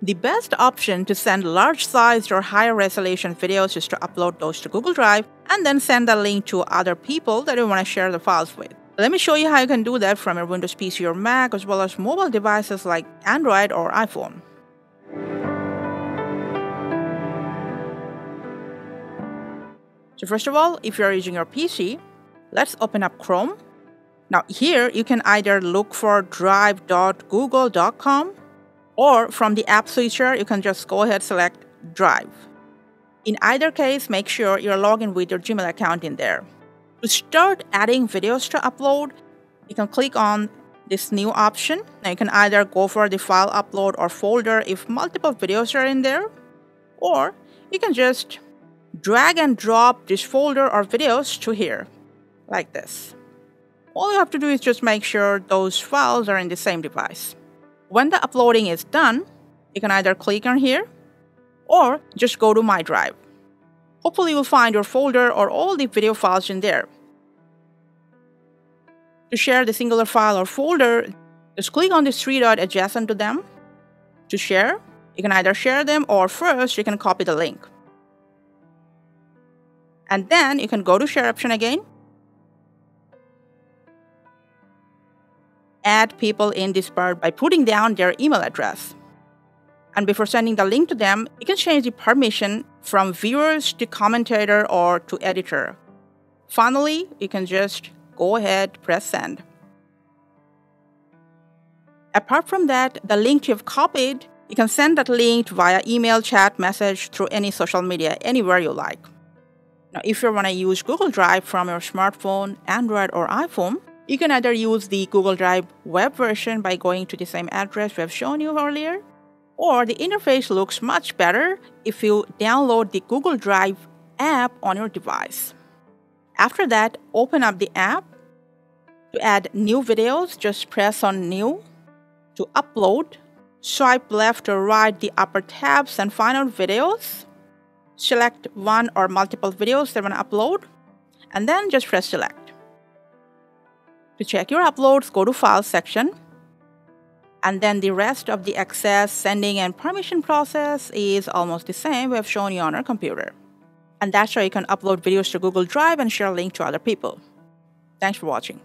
The best option to send large-sized or higher-resolution videos is to upload those to Google Drive and then send the link to other people that you want to share the files with. Let me show you how you can do that from your Windows PC or Mac, as well as mobile devices like Android or iPhone. So first of all, if you're using your PC, let's open up Chrome. Now here, you can either look for drive.google.com or from the app switcher, you can just go ahead select Drive. In either case, make sure you're logged in with your Gmail account in there. To start adding videos to upload, you can click on this new option. Now you can either go for the file upload or folder if multiple videos are in there, or you can just drag and drop this folder or videos to here, like this. All you have to do is just make sure those files are in the same device. When the uploading is done, you can either click on here or just go to My Drive. Hopefully you'll find your folder or all the video files in there. To share the singular file or folder, just click on the three dot adjacent to them. To share, you can either share them or first you can copy the link. And then you can go to Share option again. Add people in this part by putting down their email address. And before sending the link to them, you can change the permission from viewers to commentator or to editor. Finally, you can just go ahead, press send. Apart from that, the link you've copied, you can send that link via email, chat, message, through any social media, anywhere you like. Now, if you want to use Google Drive from your smartphone, Android or iPhone, you can either use the Google Drive web version by going to the same address we have shown you earlier, or the interface looks much better if you download the Google Drive app on your device. After that, open up the app. To add new videos, just press on New. To upload, swipe left or right the upper tabs and find out videos. Select one or multiple videos that you want to upload, and then just press Select. To check your uploads, go to Files section. And then the rest of the access, sending, and permission process is almost the same we have shown you on our computer. And that's how you can upload videos to Google Drive and share a link to other people. Thanks for watching.